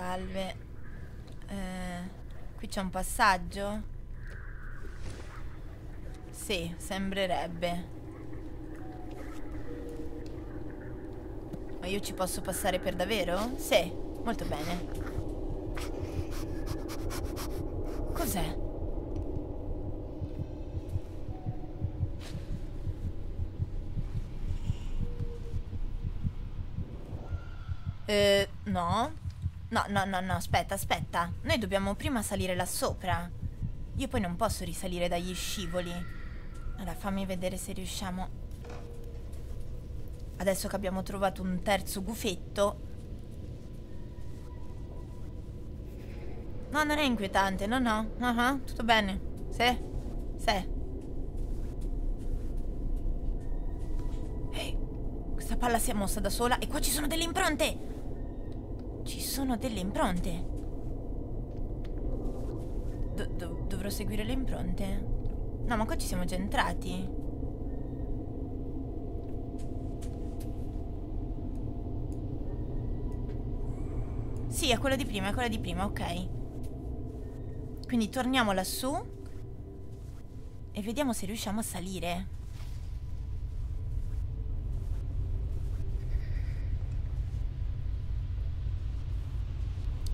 Salve. Qui c'è un passaggio? Sì, sembrerebbe. Ma io ci posso passare per davvero? Sì, molto bene. Cos'è? No. No, aspetta. Noi dobbiamo prima salire là sopra. Io poi non posso risalire dagli scivoli. Allora, fammi vedere se riusciamo. Adesso che abbiamo trovato un terzo gufetto. No, non è inquietante, no. Tutto bene. Sì. Ehi, questa palla si è mossa da sola e qua ci sono delle impronte. Dovrò seguire le impronte. No, ma qua ci siamo già entrati. Sì, è quella di prima, ok. Quindi torniamo lassù e vediamo se riusciamo a salire.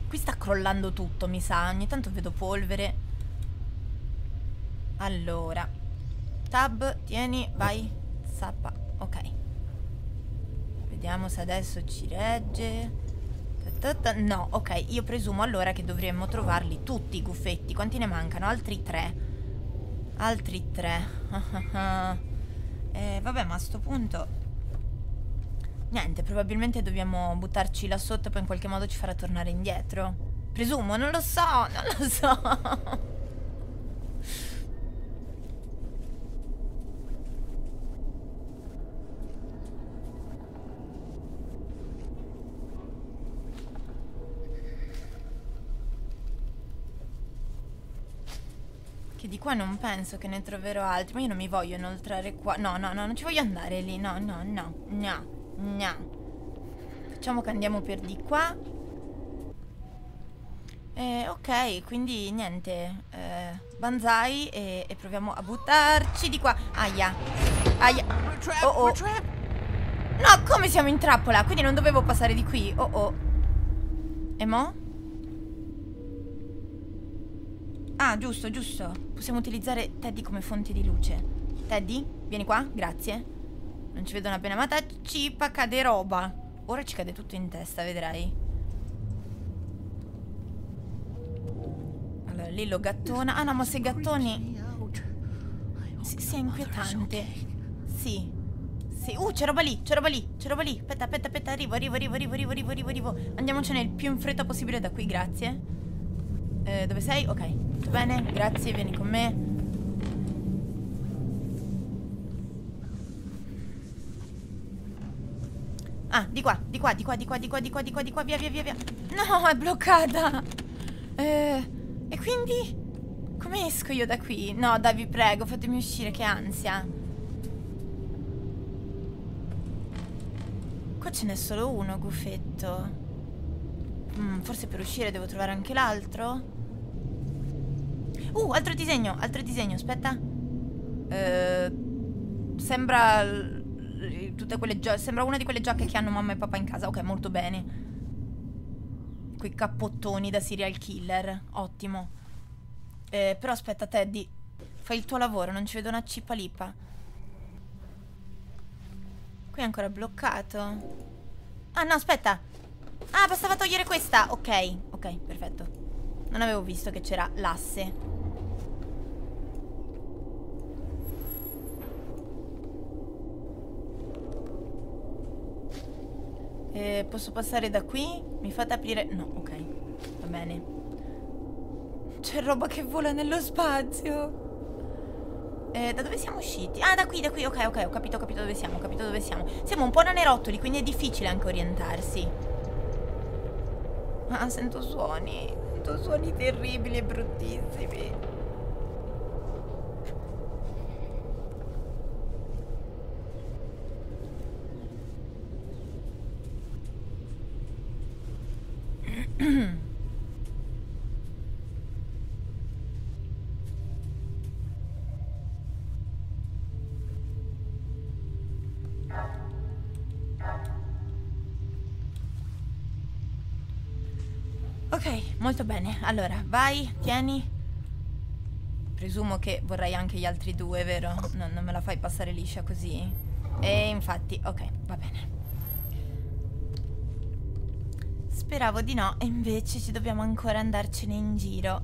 Qui sta crollando tutto, mi sa. Ogni tanto vedo polvere. Allora, tab, tieni, vai, zappa. Ok. Vediamo se adesso ci regge. No, ok. Io presumo allora che dovremmo trovarli tutti i gufetti. Quanti ne mancano? Altri tre. Vabbè, ma a sto punto niente, probabilmente dobbiamo buttarci là sotto. Poi in qualche modo ci farà tornare indietro. Presumo, non lo so. Che di qua non penso che ne troverò altri. Ma io non mi voglio inoltrare qua. No, non ci voglio andare lì. No. Facciamo che andiamo per di qua. Ok, quindi niente, banzai e proviamo a buttarci di qua. Aia. Oh. No, come siamo in trappola? Quindi non dovevo passare di qui. Oh. E mo? Ah, giusto. Possiamo utilizzare Teddy come fonte di luce. Teddy, vieni qua, grazie. Non ci vedo una pena, ma cipa, cade roba. Ora ci cade tutto in testa, vedrai. Allora, lì lo gattona. Ah no, ma se gattoni... Sì, è inquietante. Sì. C'è roba lì. Aspetta. Arrivo. Andiamocene il più in fretta possibile da qui, grazie. Dove sei? Ok, tutto bene, grazie, vieni con me. Ah, di qua, via. No, è bloccata. E quindi? Come esco io da qui? No, dai, vi prego, fatemi uscire, che ansia. Qua ce n'è solo uno, gufetto. Forse per uscire devo trovare anche l'altro. Altro disegno, aspetta. Sembra una di quelle giacche che hanno mamma e papà in casa. Ok, molto bene. Quei cappottoni da serial killer. Ottimo. Però aspetta, Teddy, fai il tuo lavoro, non ci vedo una cippalipa. Qui è ancora bloccato. Ah no, aspetta. Ah, bastava togliere questa. Ok, perfetto. Non avevo visto che c'era l'asse. Posso passare da qui? Mi fate aprire? No, ok, va bene. C'è roba che vola nello spazio. Da dove siamo usciti? Ah, da qui, ok, ho capito dove siamo. Siamo un po' nanerottoli, quindi è difficile anche orientarsi. Ah, sento suoni terribili e bruttissimi. Ok, molto bene. Allora, vai, tieni. Presumo che vorrai anche gli altri due, vero? No, non me la fai passare liscia così. E infatti, ok, va bene. Speravo di no, e invece ci dobbiamo ancora andarcene in giro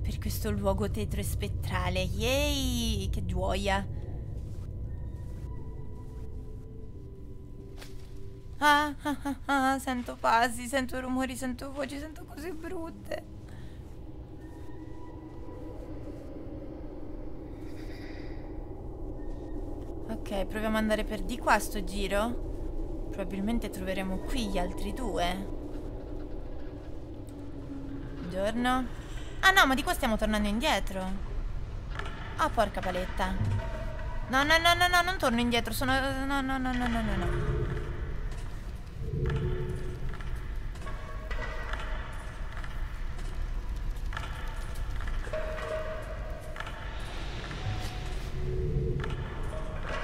per questo luogo tetro e spettrale. Yay, che gioia. Sento passi, sento rumori, sento voci, sento cose brutte. Ok, proviamo ad andare per di qua sto giro. Probabilmente troveremo qui gli altri due. Buongiorno. Ah no, ma di qua stiamo tornando indietro. Ah, porca paletta. No, no, no, no, no, non torno indietro. Sono... no, no, no, no, no, no, no.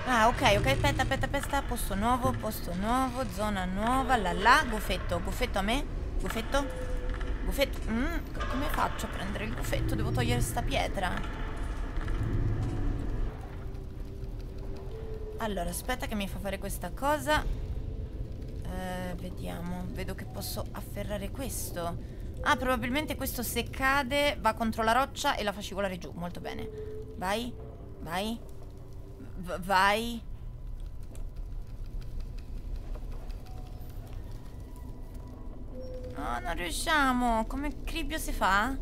Ah, ok, aspetta, aspetta, aspetta. Posto nuovo, zona nuova. Là, là, gufetto, gufetto a me. Gufetto, gufetto. Come faccio a prendere il gufetto? Devo togliere sta pietra. Allora, aspetta che mi fa fare questa cosa. Vediamo. Vedo che posso afferrare questo. Ah, probabilmente questo se cade va contro la roccia e la fa scivolare giù. Molto bene. Vai, vai. Vai. No, non riusciamo. Come cribbio si fa?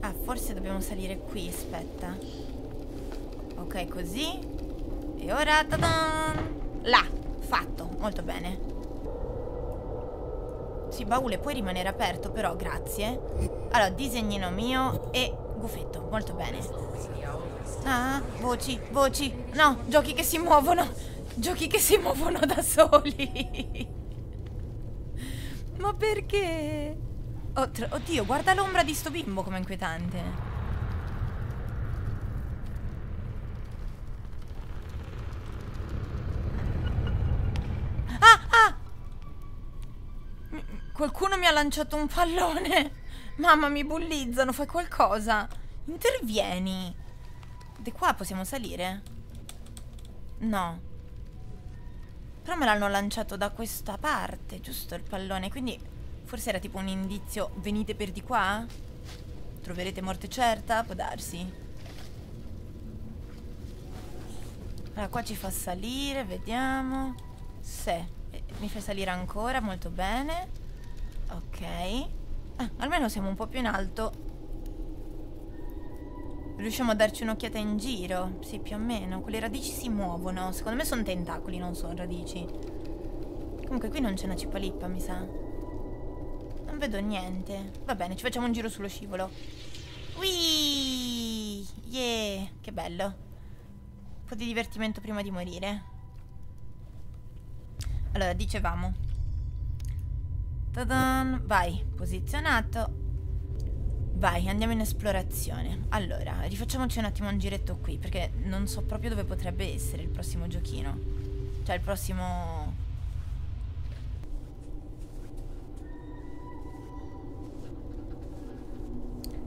Ah, forse dobbiamo salire qui, aspetta. Ok, così. E ora, ta-dan! Là, fatto, molto bene. Sì, baule, puoi rimanere aperto però, grazie. Allora, disegnino mio e gufetto, molto bene. Ah, voci, voci. No, giochi che si muovono. Giochi che si muovono da soli. Ma perché? Oddio, guarda l'ombra di sto bimbo com'è inquietante. Ah, ah! Qualcuno mi ha lanciato un pallone. Mamma, mi bullizzano, fai qualcosa. Intervieni. Di qua possiamo salire? No. Però me l'hanno lanciato da questa parte, giusto il pallone? Quindi forse era tipo un indizio. Venite per di qua? Troverete morte certa? Può darsi. Allora qua ci fa salire, vediamo. Se mi fa salire ancora, molto bene. Ok. Ah, almeno siamo un po' più in alto. Riusciamo a darci un'occhiata in giro? Sì, più o meno. Quelle radici si muovono. Secondo me sono tentacoli, non sono radici. Comunque qui non c'è una cipalippa, mi sa. Non vedo niente. Va bene, ci facciamo un giro sullo scivolo. Whee! Yeah! Che bello. Un po' di divertimento prima di morire. Allora, dicevamo. Ta-dan! Vai, posizionato. Vai, andiamo in esplorazione. Allora, rifacciamoci un attimo un giretto qui, perché non so proprio dove potrebbe essere il prossimo giochino. Cioè il prossimo...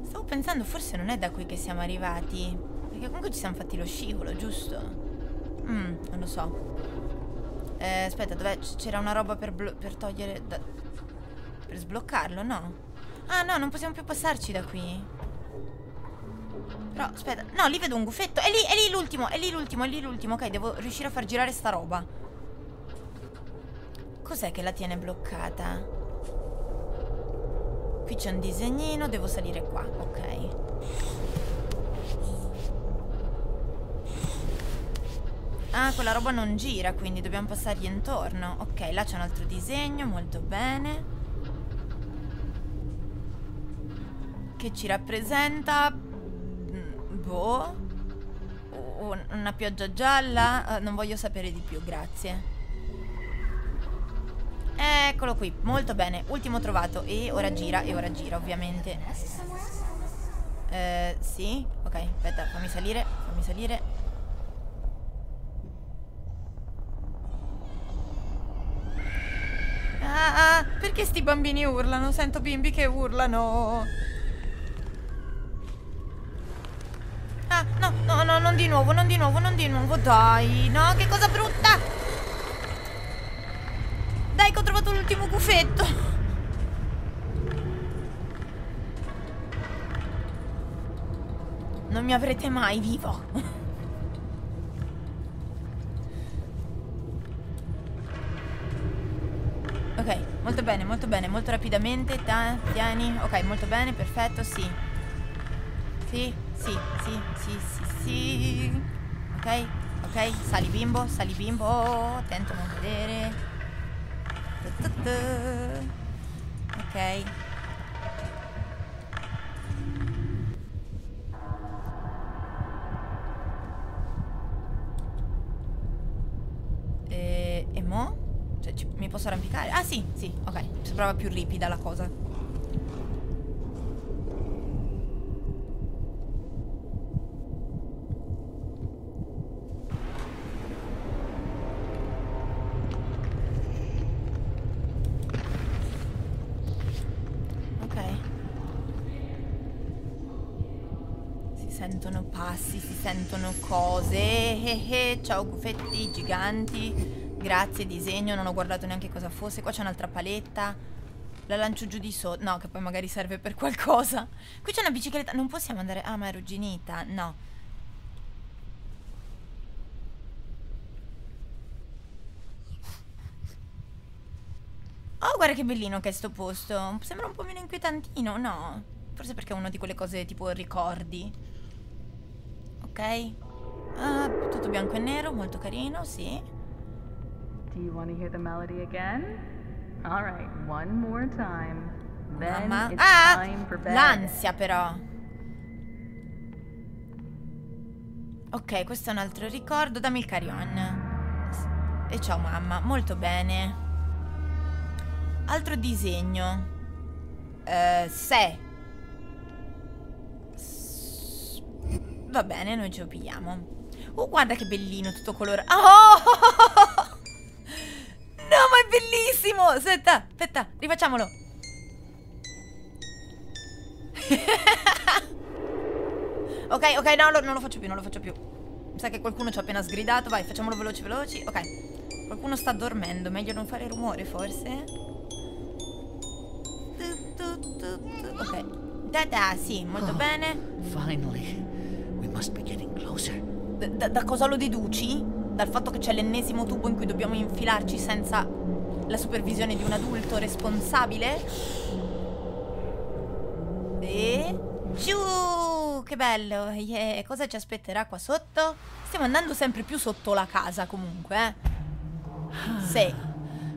Stavo pensando, forse non è da qui che siamo arrivati, perché comunque ci siamo fatti lo scivolo, giusto? Non lo so. Aspetta, dov'è? C'era una roba per togliere... Per sbloccarlo, no? Ah no, non possiamo più passarci da qui. Però, aspetta. No, lì vedo un gufetto. È lì l'ultimo, è lì l'ultimo, è lì l'ultimo. Ok, devo riuscire a far girare sta roba. Cos'è che la tiene bloccata? Qui c'è un disegnino, devo salire qua. Ok. Ah, quella roba non gira, quindi dobbiamo passargli intorno. Ok, là c'è un altro disegno, molto bene. Che ci rappresenta? Boh. Una pioggia gialla? Non voglio sapere di più, grazie. Eccolo qui, molto bene. Ultimo trovato. E ora gira, ovviamente. Sì? Ok, aspetta, fammi salire, fammi salire. Ah, ah, perché? Perché sti bambini urlano? Sento bimbi che urlano. Ah, no, no, no, non di nuovo, non di nuovo, non di nuovo. Dai, no, che cosa brutta. Dai che ho trovato l'ultimo gufetto. Non mi avrete mai vivo. Ok, molto bene, molto rapidamente, tieni, ok, molto bene, perfetto, sì. Sì, sì, sì, sì, sì, sì. Ok, ok, sali bimbo, attento a non vedere. Ok. E mo? Cioè, mi posso arrampicare? Ah sì, sì, ok. Sembrava più ripida la cosa. Ok. Si sentono passi, si sentono cose. Ciao gufetti giganti. Grazie, disegno, non ho guardato neanche cosa fosse. Qua c'è un'altra paletta. La lancio giù di sotto. No, che poi magari serve per qualcosa. Qui c'è una bicicletta. Non possiamo andare... Ah, ma è arrugginita. No. Oh, guarda che bellino che è sto posto. Sembra un po' meno inquietantino, no? Forse perché è una di quelle cose tipo ricordi. Ok. Ah, tutto bianco e nero, molto carino, sì. Do you want to hear the melody again? All right, one more time. Then it's time for bed. L'ansia però. Ok, questo è un altro ricordo. Dammi il carillon. E ciao mamma, molto bene. Altro disegno. Va bene, noi ce lo pigliamo. Oh, guarda che bellino, tutto colorato. Oh! No, ma è bellissimo! Aspetta, aspetta, rifacciamolo. Ok, ok, no, non lo faccio più, non lo faccio più. Mi sa che qualcuno ci ha appena sgridato. Vai, facciamolo veloci, veloci. Ok. Qualcuno sta dormendo, meglio non fare rumore, forse. Ok. Da, sì, molto bene. Finally. We must be getting closer. Da cosa lo deduci? Dal fatto che c'è l'ennesimo tubo in cui dobbiamo infilarci senza la supervisione di un adulto responsabile. E giù! Che bello! Yeah. Cosa ci aspetterà qua sotto? Stiamo andando sempre più sotto la casa comunque, eh? Sì.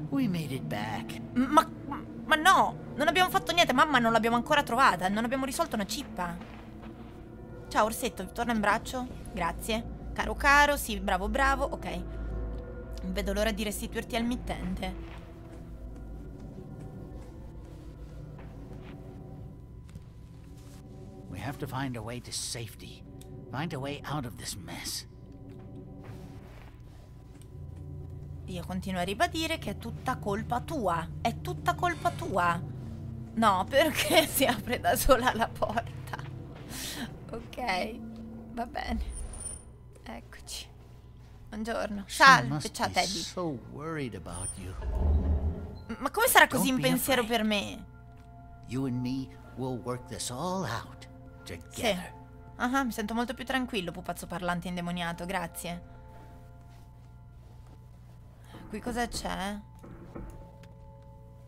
We made it back. Ma no! Non abbiamo fatto niente, mamma non l'abbiamo ancora trovata, non abbiamo risolto una cippa. Ciao orsetto, torna in braccio. Grazie. Caro caro, sì, bravo bravo, ok. Non vedo l'ora di restituirti al mittente. We have to find a way to safety. Find a way out of this mess. Io continuo a ribadire che è tutta colpa tua. È tutta colpa tua. No, perché si apre da sola la porta? Ok, va bene. Eccoci. Buongiorno. Salve, ciao Teddy. Ma come sarà così in pensiero per me? Sì. Ah, mi sento molto più tranquillo, pupazzo parlante indemoniato, grazie. Qui cosa c'è?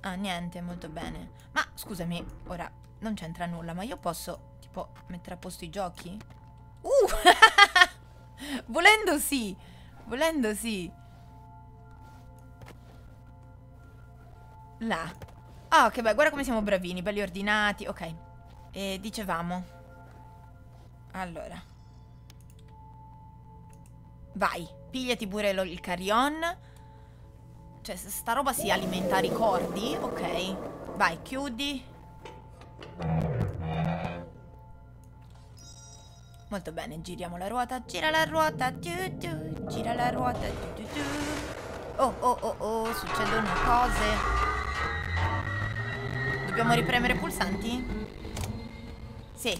Ah, niente, molto bene. Ma scusami, ora non c'entra nulla, ma io posso tipo mettere a posto i giochi? Volendo sì, volendo sì. Là. Oh, che bello, guarda come siamo bravini, belli ordinati. Ok, e dicevamo. Allora. Vai, pigliati pure il carillon. Cioè, sta roba si alimenta ricordi. Ok, vai, chiudi. Molto bene, giriamo la ruota, gira la ruota, gira la ruota, Oh, succedono cose. Dobbiamo ripremere i pulsanti? Sì.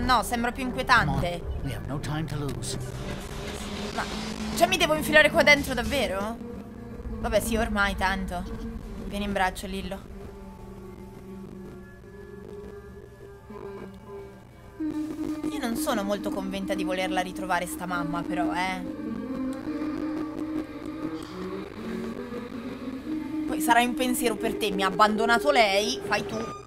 No, sembra più inquietante. Ma... cioè mi devo infilare qua dentro davvero? Vabbè sì, ormai tanto. Vieni in braccio, Lillo. Io non sono molto convinta di volerla ritrovare sta mamma però, Poi sarà un pensiero per te, mi ha abbandonato lei, fai tu.